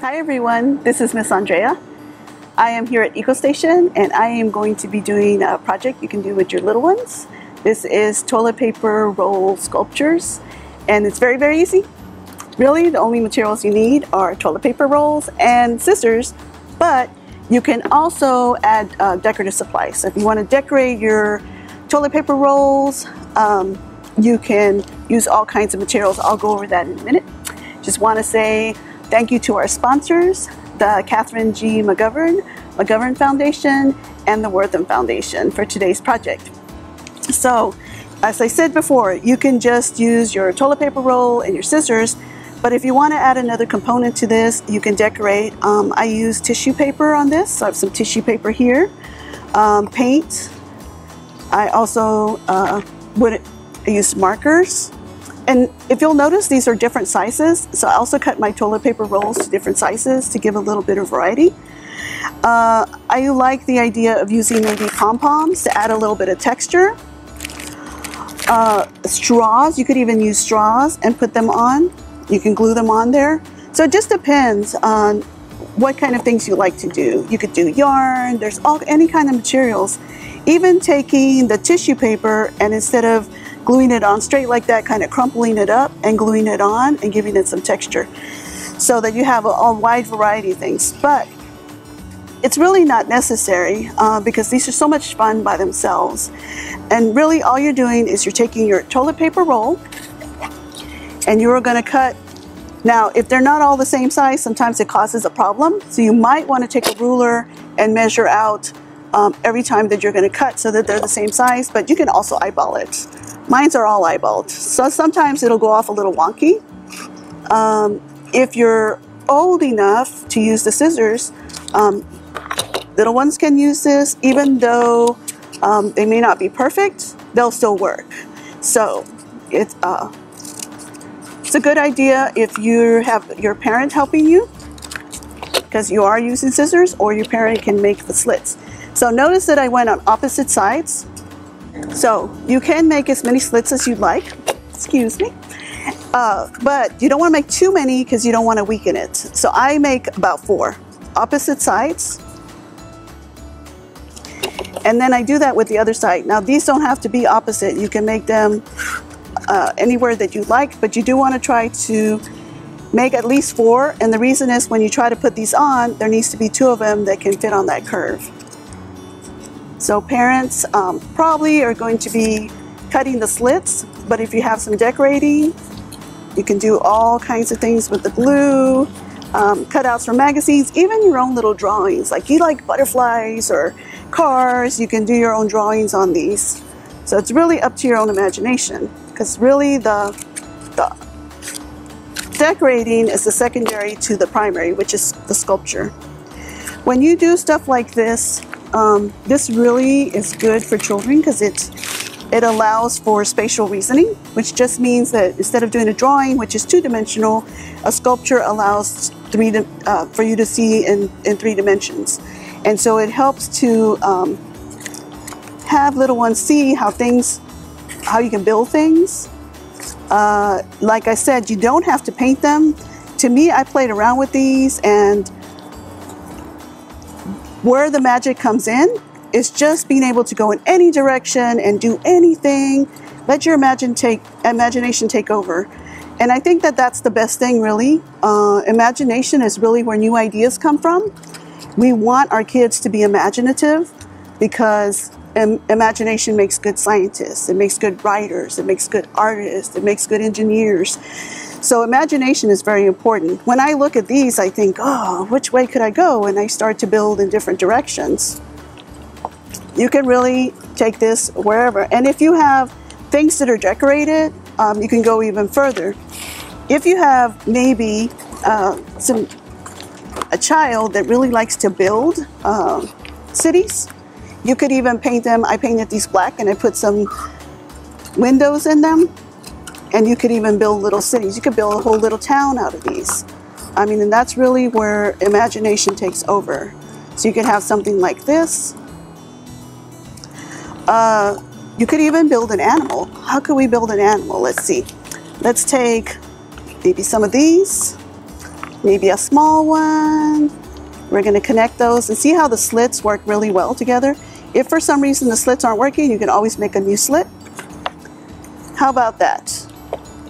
Hi everyone, this is Miss Andrea. I am here at Eco Station and I am going to be doing a project you can do with your little ones. This is toilet paper roll sculptures and it's very, very easy. Really, the only materials you need are toilet paper rolls and scissors, but you can also add decorative supplies. So if you want to decorate your toilet paper rolls, you can use all kinds of materials. I'll go over that in a minute. Just want to say thank you to our sponsors, the Katherine G. McGovern, McGovern Foundation, and the Wortham Foundation for today's project. So, as I said before, you can just use your toilet paper roll and your scissors, but if you want to add another component to this, you can decorate. I use tissue paper on this, so I have some tissue paper here, paint. I also use markers. And if you'll notice, these are different sizes, so I also cut my toilet paper rolls to different sizes to give a little bit of variety. I like the idea of using maybe pom-poms to add a little bit of texture. Straws, you could even use straws and put them on. You can glue them on there. So it just depends on what kind of things you like to do. You could do yarn, there's any kind of materials. Even taking the tissue paper and instead of gluing it on straight like that, kind of crumpling it up and gluing it on and giving it some texture so that you have a wide variety of things. But it's really not necessary because these are so much fun by themselves. And really all you're doing is you're taking your toilet paper roll and you're going to cut. Now, if they're not all the same size, sometimes it causes a problem. So you might want to take a ruler and measure out every time that you're going to cut so that they're the same size, but you can also eyeball it. Mines are all eyeballed, so sometimes it'll go off a little wonky. If you're old enough to use the scissors, little ones can use this. Even though they may not be perfect, they'll still work. So it's a good idea if you have your parent helping you, because you are using scissors, or your parent can make the slits. So notice that I went on opposite sides. So you can make as many slits as you'd like, excuse me, but you don't want to make too many because you don't want to weaken it. So I make about 4 opposite sides. And then I do that with the other side. Now these don't have to be opposite. You can make them anywhere that you like, but you do want to try to make at least 4. And the reason is when you try to put these on, there needs to be 2 of them that can fit on that curve. So parents probably are going to be cutting the slits, but if you have some decorating, you can do all kinds of things with the glue, cutouts from magazines, even your own little drawings. Like you like butterflies or cars, you can do your own drawings on these. So it's really up to your own imagination, because really the decorating is the secondary to the primary, which is the sculpture. When you do stuff like this, this really is good for children because it allows for spatial reasoning, which just means that instead of doing a drawing, which is two-dimensional, a sculpture allows for you to see in 3 dimensions. And so it helps to have little ones see how you can build things. Like I said, you don't have to paint them. To me, I played around with these, and where the magic comes in is just being able to go in any direction and do anything. Let your imagination take over. And I think that that's the best thing, really. Imagination is really where new ideas come from. We want our kids to be imaginative because imagination makes good scientists. It makes good writers. It makes good artists. It makes good engineers. So imagination is very important. When I look at these, I think, oh, which way could I go? And I start to build in different directions. You can really take this wherever. And if you have things that are decorated, you can go even further. If you have maybe a child that really likes to build cities, you could even paint them. I painted these black and I put some windows in them. And you could even build little cities. You could build a whole little town out of these. I mean, and that's really where imagination takes over. So you could have something like this. You could even build an animal. How could we build an animal? Let's see. Let's take maybe some of these. maybe a small one. We're going to connect those and see how the slits work really well together. If for some reason the slits aren't working, you can always make a new slit. How about that?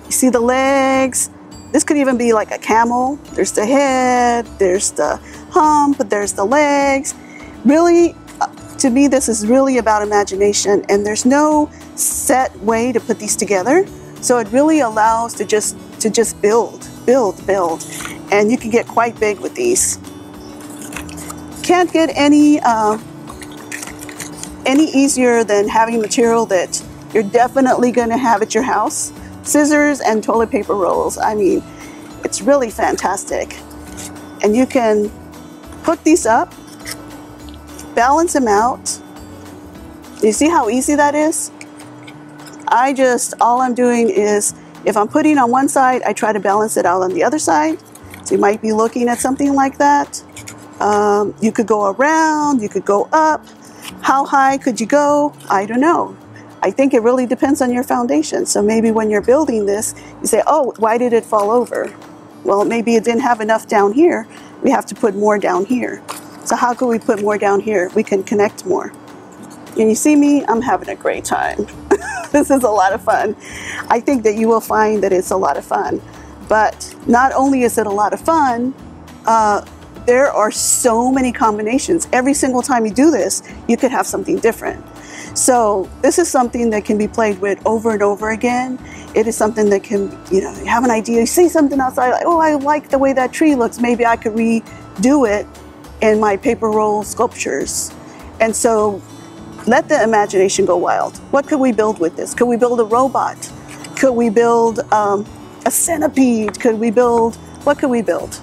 You see the legs? This could even be like a camel. There's the head, there's the hump, there's the legs. Really, to me, this is really about imagination, and there's no set way to put these together. So it really allows to just build, build, build. And you can get quite big with these. Can't get any easier than having material that you're definitely going to have at your house. Scissors and toilet paper rolls. I mean, it's really fantastic. And you can hook these up, balance them out. You see how easy that is? All I'm doing is, if I'm putting on one side, I try to balance it out on the other side. So you might be looking at something like that. You could go around, you could go up. How high could you go? I don't know. I think it really depends on your foundation. So maybe when you're building this, you say, oh, why did it fall over? Well, maybe it didn't have enough down here. We have to put more down here. So how could we put more down here? We can connect more. And you see me, I'm having a great time. This is a lot of fun. I think that you will find that it's a lot of fun. But not only is it a lot of fun, there are so many combinations. Every single time you do this, you could have something different. So this is something that can be played with over and over again. It is something that can, you know, you have an idea, you see something outside, like, oh, I like the way that tree looks. Maybe I could redo it in my paper roll sculptures. And so let the imagination go wild. What could we build with this? Could we build a robot? Could we build a centipede? Could we build, what could we build?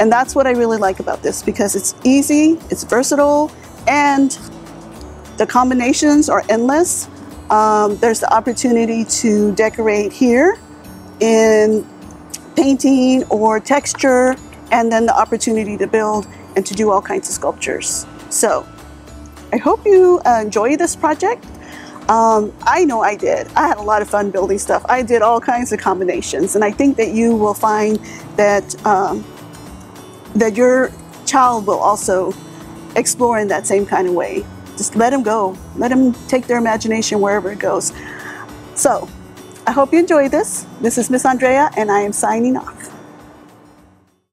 And that's what I really like about this, because it's easy, it's versatile, and the combinations are endless. There's the opportunity to decorate here in painting or texture, and then the opportunity to build and to do all kinds of sculptures. So I hope you enjoy this project. I know I did. I had a lot of fun building stuff. I did all kinds of combinations, and I think that you will find that that your child will also explore in that same kind of way. Just let them go. Let them take their imagination wherever it goes. So I hope you enjoy this. This is Miss Andrea, and I am signing off.